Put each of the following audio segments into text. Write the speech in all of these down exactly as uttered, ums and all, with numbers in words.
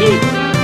Oh!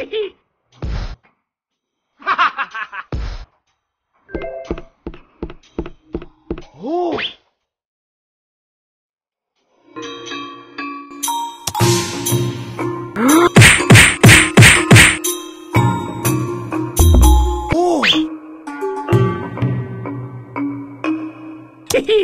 Hehe! Oh! Oh! Hehe! Hehe! Hehe! Hehe! Hehe! Hehe! Hehe!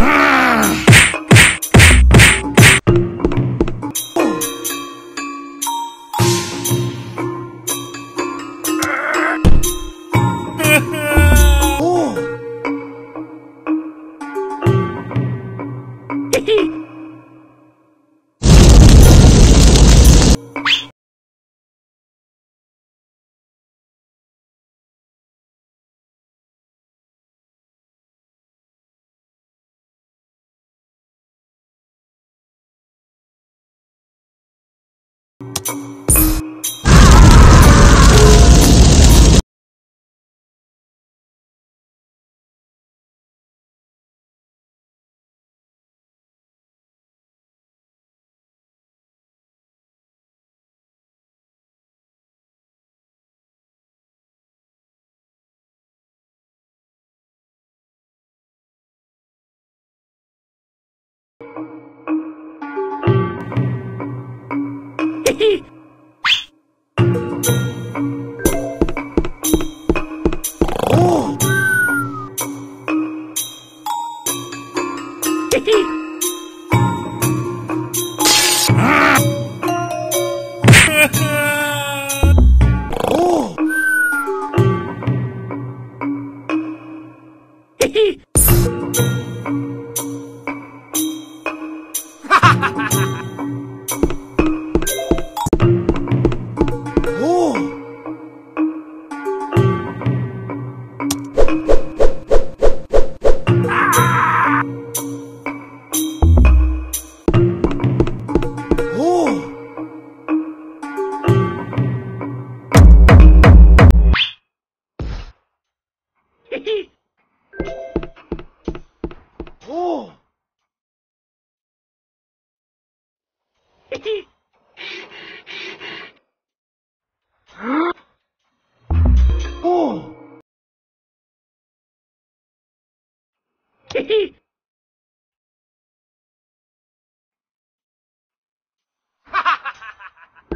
Ah!